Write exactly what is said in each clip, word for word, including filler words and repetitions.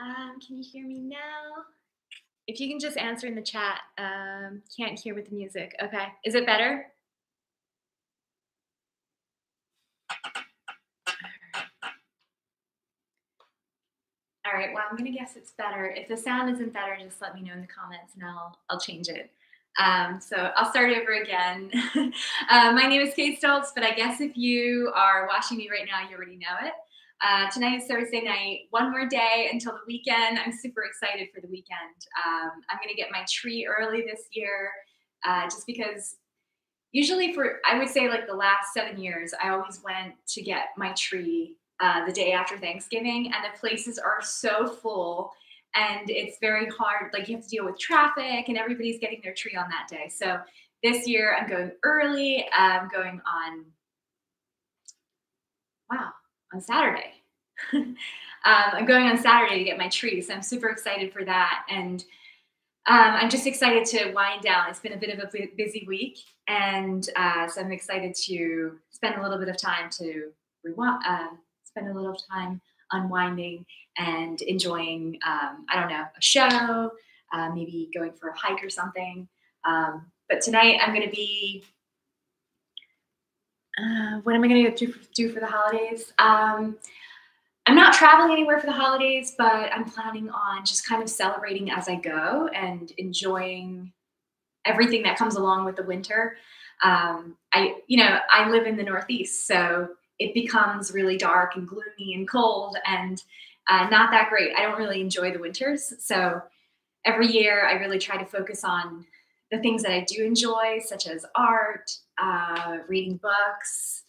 Um, can you hear me now? If you can just answer in the chat. Um, can't hear with the music. Okay. Is it better? All right. Well, I'm going to guess it's better. If the sound isn't better, just let me know in the comments and I'll, I'll change it. Um, so I'll start over again. uh, my name is Kate Stoltz, but I guess if you are watching me right now, you already know it. Uh, tonight is Thursday night, one more day until the weekend. I'm super excited for the weekend. Um, I'm going to get my tree early this year uh, just because usually for, I would say like the last seven years, I always went to get my tree uh, the day after Thanksgiving, and the places are so full and it's very hard. Like you have to deal with traffic and everybody's getting their tree on that day. So this year I'm going early. I'm going on, wow. on Saturday. um, I'm going on Saturday to get my tree, so I'm super excited for that. And um, I'm just excited to wind down. It's been a bit of a busy week, and uh, so I'm excited to spend a little bit of time to rewind, uh, spend a little time unwinding and enjoying, um, I don't know, a show, uh, maybe going for a hike or something. Um, but tonight I'm going to be Uh, what am I going to do for the holidays? Um, I'm not traveling anywhere for the holidays, but I'm planning on just kind of celebrating as I go and enjoying everything that comes along with the winter. Um, I, you know, I live in the Northeast, so it becomes really dark and gloomy and cold and uh, not that great. I don't really enjoy the winters. So every year I really try to focus on the things that I do enjoy, such as art, uh, reading books,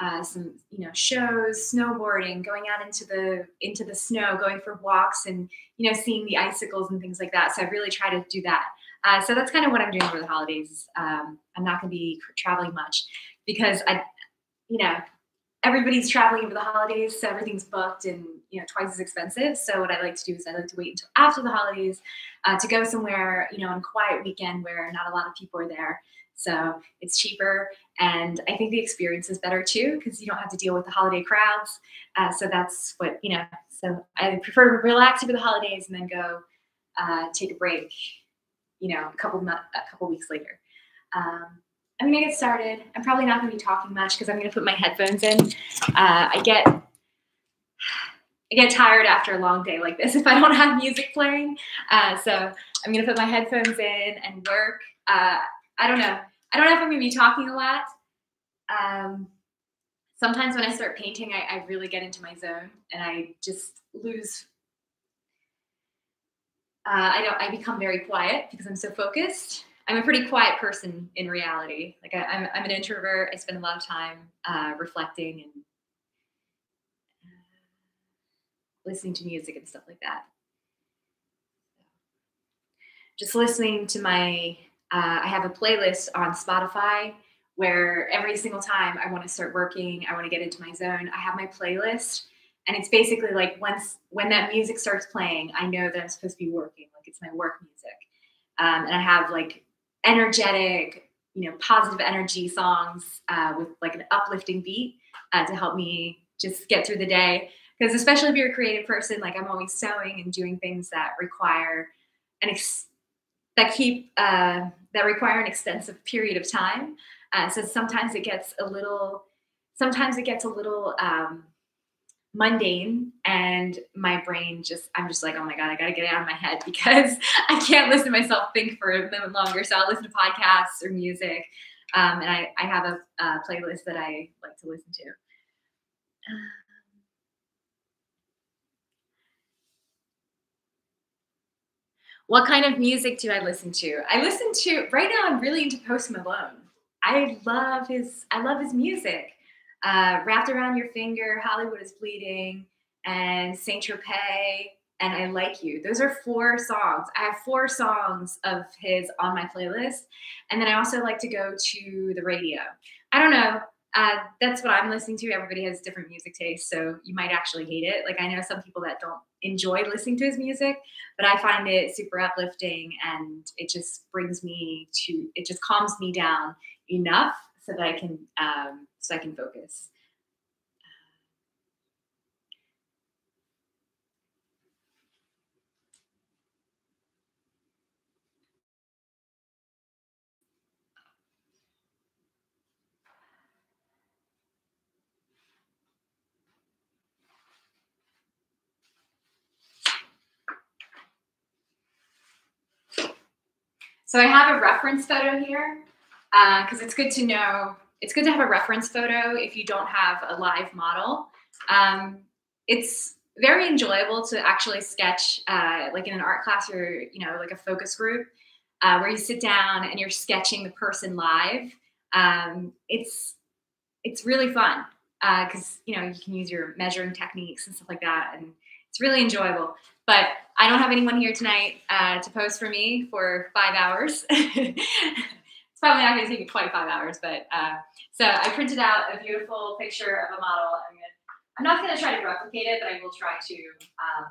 uh, some, you know, shows, snowboarding, going out into the, into the snow, going for walks and, you know, seeing the icicles and things like that. So I really try to do that. Uh, so that's kind of what I'm doing over the holidays. Um, I'm not going to be traveling much because I, you know, everybody's traveling over the holidays. So everything's booked and, you know, twice as expensive. So what I like to do is I like to wait until after the holidays uh, to go somewhere, you know, on a quiet weekend where not a lot of people are there. So it's cheaper. And I think the experience is better too, because you don't have to deal with the holiday crowds. Uh, so that's what, you know, so I prefer to relax over the holidays and then go uh, take a break, you know, a couple, a couple weeks later. Um, I'm going to get started. I'm probably not going to be talking much because I'm going to put my headphones in. Uh, I get I get tired after a long day like this if I don't have music playing. Uh, so I'm going to put my headphones in and work. Uh, I don't know. I don't know if I'm going to be talking a lot. Um, sometimes when I start painting, I, I really get into my zone and I just lose. Uh, I don't. I become very quiet because I'm so focused. I'm a pretty quiet person in reality. Like I, I'm, I'm an introvert. I spend a lot of time uh, reflecting and listening to music and stuff like that. Just listening to my, uh, I have a playlist on Spotify where every single time I want to start working, I want to get into my zone, I have my playlist. And it's basically like once, when that music starts playing, I know that I'm supposed to be working. Like it's my work music. Um, and I have like energetic, you know, positive energy songs uh, with like an uplifting beat uh, to help me just get through the day. Because especially if you're a creative person, like I'm always sewing and doing things that require an ex that keep uh, that require an extensive period of time. Uh, so sometimes it gets a little, sometimes it gets a little um, mundane, and my brain just, I'm just like, oh my God, I got to get it out of my head because I can't listen to myself think for a moment longer. So I'll listen to podcasts or music. Um, and I, I have a, a playlist that I like to listen to. Um, what kind of music do I listen to? I listen to, right now I'm really into Post Malone. I love his, I love his music. Uh, Wrapped Around Your Finger, Hollywood is Bleeding, and Saint-Tropez, and I Like You. Those are four songs. I have four songs of his on my playlist. And then I also like to go to the radio. I don't know. Uh, that's what I'm listening to. Everybody has different music tastes, so you might actually hate it. Like I know some people that don't enjoy listening to his music, but I find it super uplifting and it just brings me to, it just calms me down enough so that I can, um, so I can focus. So I have a reference photo here because uh, it's good to know, it's good to have a reference photo if you don't have a live model. Um, it's very enjoyable to actually sketch uh, like in an art class or, you know, like a focus group uh, where you sit down and you're sketching the person live. Um, it's, it's really fun because, uh, you know, you can use your measuring techniques and stuff like that. And it's really enjoyable. But I don't have anyone here tonight uh, to pose for me for five hours. It's probably not going to take you twenty-five hours, but uh, so I printed out a beautiful picture of a model. I'm, gonna, I'm not going to try to replicate it, but I will try to um,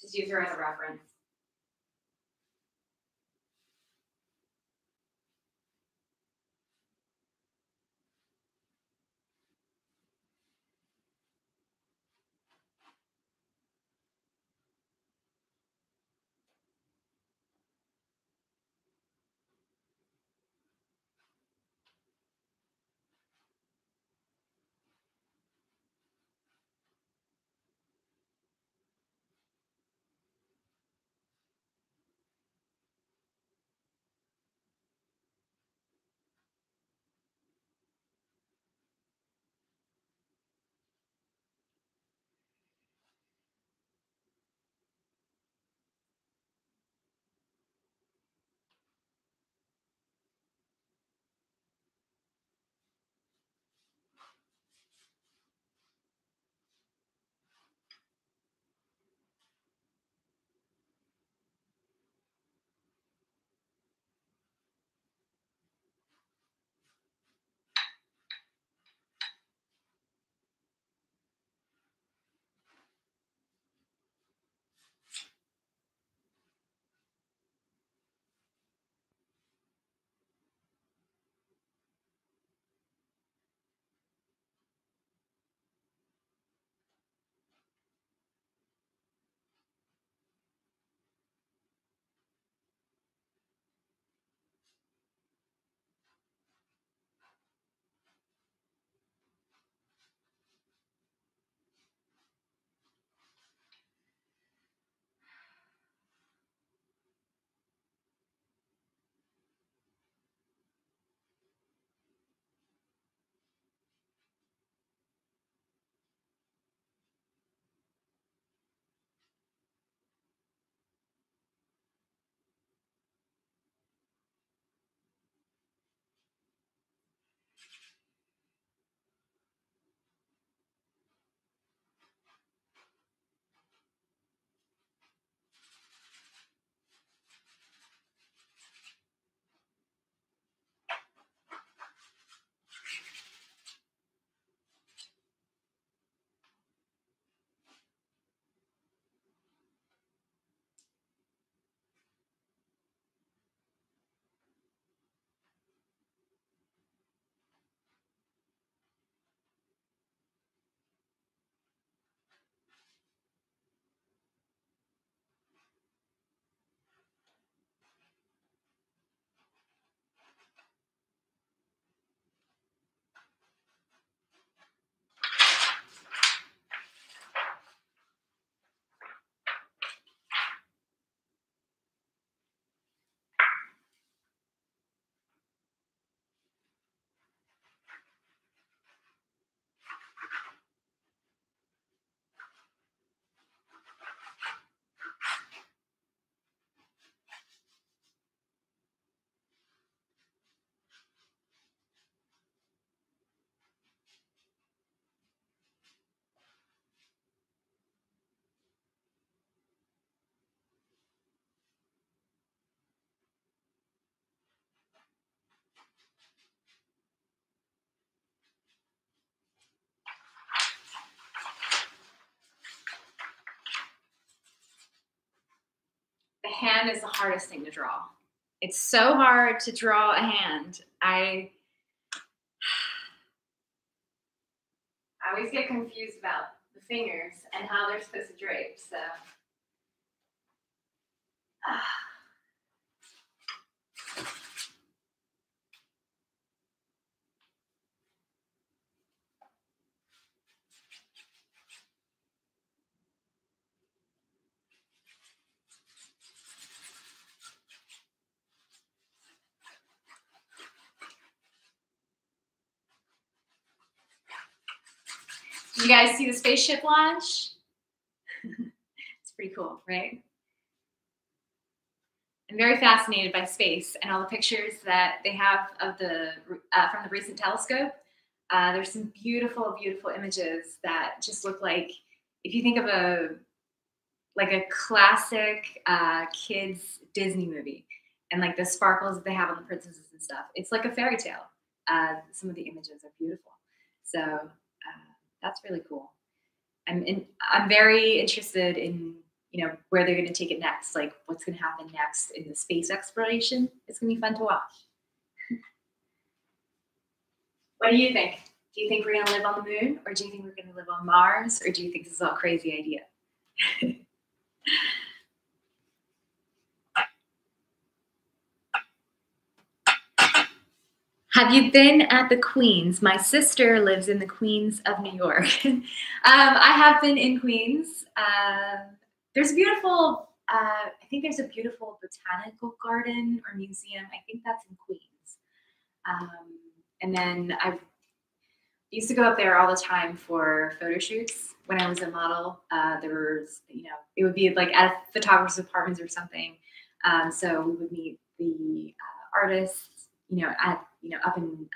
just use her as a reference. The hand is the hardest thing to draw. It's so hard to draw a hand. I, I always get confused about the fingers and how they're supposed to drape. So, ah. You guys see the spaceship launch? It's pretty cool, right? I'm very fascinated by space and all the pictures that they have of the uh, from the recent telescope. Uh, there's some beautiful, beautiful images that just look like, if you think of a like a classic uh, kids Disney movie, and like the sparkles that they have on the princesses and stuff, it's like a fairy tale. Uh, some of the images are beautiful, so uh, that's really cool. I'm in, I'm very interested in, you know, where they're going to take it next, like what's going to happen next in the space exploration. It's going to be fun to watch. What do you think? Do you think we're going to live on the moon, or do you think we're going to live on Mars, or do you think this is all a crazy idea? Have you been at the Queens? My sister lives in the Queens of New York. um, I have been in Queens. Um, there's a beautiful, uh, I think there's a beautiful botanical garden or museum. I think that's in Queens. Um, and then I used to go up there all the time for photo shoots when I was a model. Uh, there was, you know, it would be like at photographers' apartments or something. Um, so we would meet the uh, artists, you know, at you know, up in um,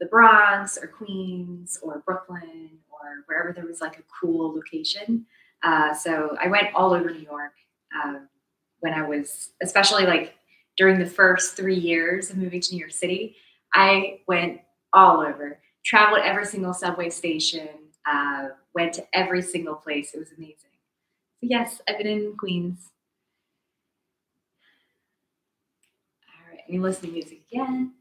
the Bronx or Queens or Brooklyn or wherever there was like a cool location. Uh, so I went all over New York um, when I was, especially like during the first three years of moving to New York City, I went all over, traveled every single subway station, uh, went to every single place. It was amazing. But yes, I've been in Queens. Let me listen to music again.